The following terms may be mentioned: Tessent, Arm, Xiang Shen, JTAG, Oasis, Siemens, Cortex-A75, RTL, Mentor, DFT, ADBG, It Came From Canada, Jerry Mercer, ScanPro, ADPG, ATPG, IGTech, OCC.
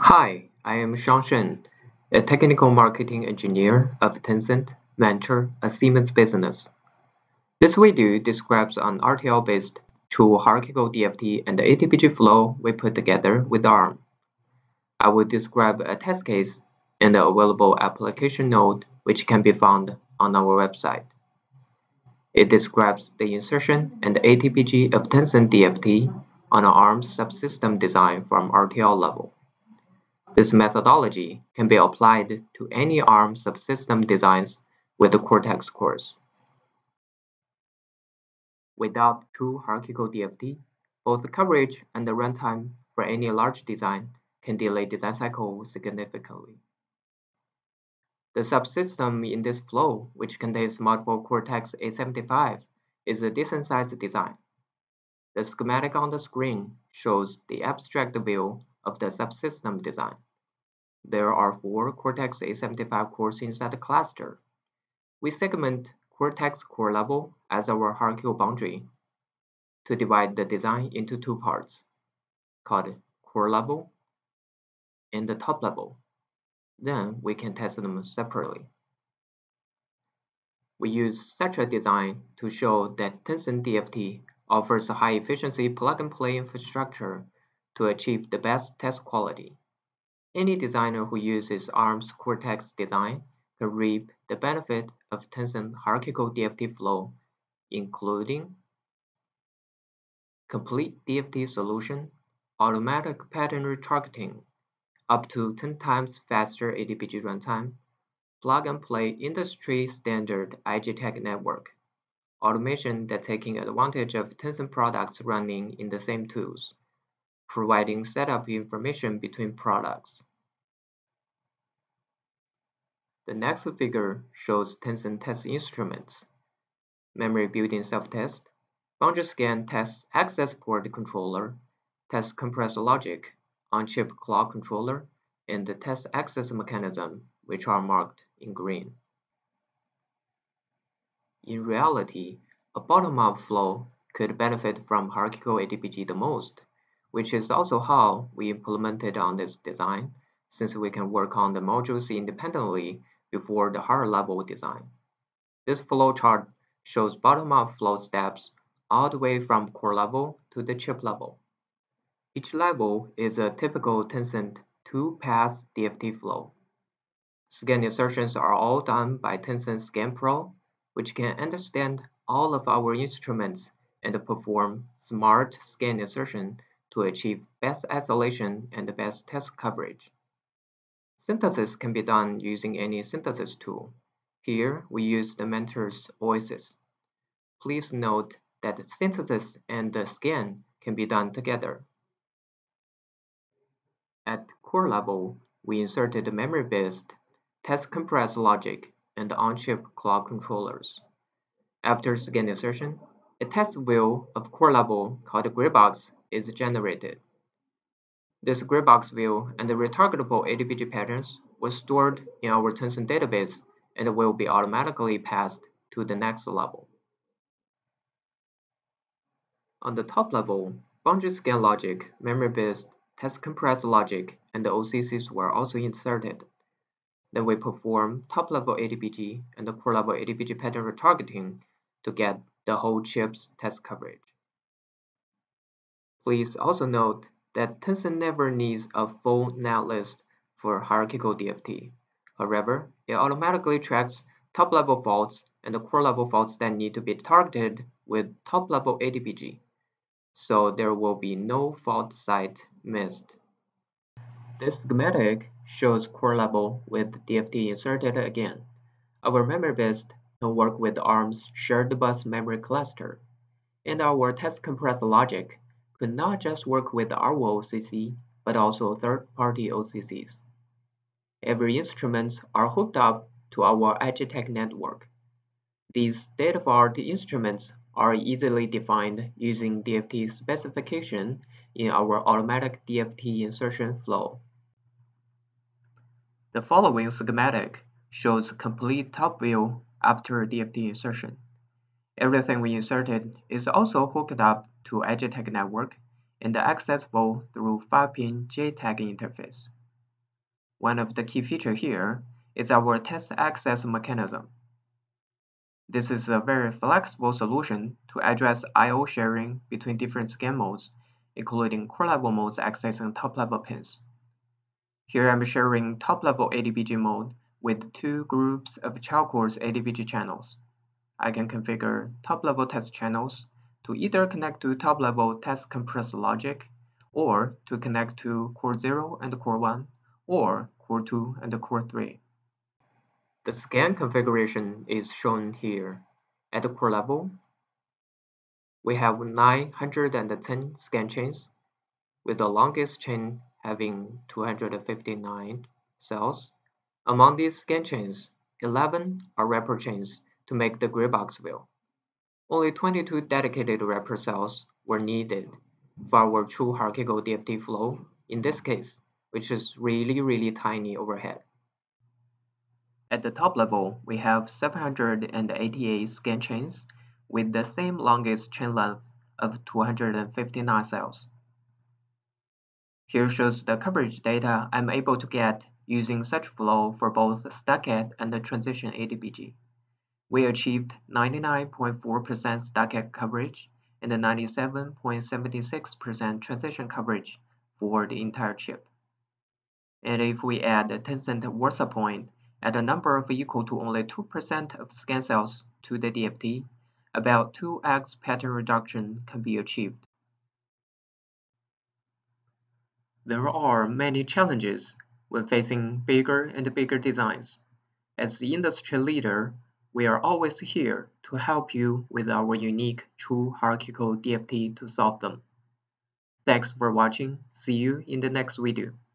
Hi, I am Xiang Shen, a technical marketing engineer of Tessent, Mentor, a Siemens business. This video describes an RTL-based true hierarchical DFT and ATPG flow we put together with Arm. I will describe a test case and the available application node which can be found on our website. It describes the insertion and ATPG of Tessent DFT on an Arm subsystem design from RTL level. This methodology can be applied to any Arm subsystem designs with the Cortex cores. Without true hierarchical DFT, both the coverage and the runtime for any large design can delay design cycle significantly. The subsystem in this flow, which contains multiple Cortex-A75, is a decent-sized design. The schematic on the screen shows the abstract view of the subsystem design. There are 4 Cortex-A75 cores inside the cluster. We segment Cortex core level as our hierarchical boundary to divide the design into 2 parts, called core level and the top level. Then we can test them separately. We use such a design to show that Tessent DFT offers a high-efficiency plug-and-play infrastructure to achieve the best test quality. Any designer who uses Arm's Cortex design can reap the benefit of Tessent hierarchical DFT flow, including complete DFT solution, automatic pattern retargeting, up to 10 times faster ADPG runtime, plug-and-play industry-standard IGTech network, automation that's taking advantage of Tessent products running in the same tools, providing setup information between products. The next figure shows Tessent test instruments, memory building self-test, boundary scan test access port controller, test compressor logic, on-chip clock controller, and the test access mechanism, which are marked in green. In reality, a bottom-up flow could benefit from hierarchical ADPG the most, which is also how we implemented on this design, since we can work on the modules independently before the higher level design. This flowchart shows bottom-up flow steps all the way from core level to the chip level. Each level is a typical Tessent 2-pass DFT flow. Scan insertions are all done by Tessent ScanPro, which can understand all of our instruments and perform smart scan insertion to achieve best isolation and the best test coverage. Synthesis can be done using any synthesis tool. Here, we use the Mentor's Oasis. Please note that the synthesis and the scan can be done together. At core level, we inserted memory-based test compressor logic and on-chip clock controllers. After scan insertion, a test view of core level called a gray box is generated. This gray box view and the retargetable ADPG patterns were stored in our Tessent database and will be automatically passed to the next level. On the top level, boundary scan logic, memory-based test compressor logic, and the Oasis were also inserted. Then we perform top-level ADPG and the core-level ADPG pattern retargeting to get the whole chip's test coverage. Please also note that Tessent never needs a full netlist for hierarchical DFT. However, it automatically tracks top-level faults and the core-level faults that need to be targeted with top-level ADPG, so there will be no fault site missed. This schematic shows core level with DFT inserted again. Our memory-based can work with Arm's shared bus memory cluster, and our test compressor logic could not just work with our OCC, but also third-party OCCs. Every instruments are hooked up to our IGTech network. These state-of-the-art instruments are easily defined using DFT specification in our automatic DFT insertion flow. The following schematic shows complete top view after DFT insertion. Everything we inserted is also hooked up to IGTech network and accessible through 5-pin JTAG interface. One of the key features here is our test access mechanism. This is a very flexible solution to address I/O sharing between different scan modes, including core-level modes accessing top-level pins. Here I'm sharing top-level ADPG mode with two groups of child cores ADPG channels. I can configure top-level test channels to either connect to top-level test compressed logic or to connect to core 0 and core 1 or core 2 and core 3. The scan configuration is shown here. At the core level, we have 910 scan chains, with the longest chain having 259 cells. Among these scan chains, 11 are wrapper chains to make the gray box view. Only 22 dedicated wrapper cells were needed for our true hierarchical DFT flow in this case, which is really tiny overhead. At the top level, we have 788 scan chains with the same longest chain length of 259 cells. Here shows the coverage data I'm able to get using such flow for both StackCat and the transition ADBG. We achieved 99.4% StackCat coverage and 97.76% transition coverage for the entire chip. And if we add a Tessent Warsaw point at a number of equal to only 2% of scan cells to the DFT, about 2x pattern reduction can be achieved. There are many challenges when facing bigger and bigger designs. As the industry leader, we are always here to help you with our unique true hierarchical DFT to solve them. Thanks for watching. See you in the next video.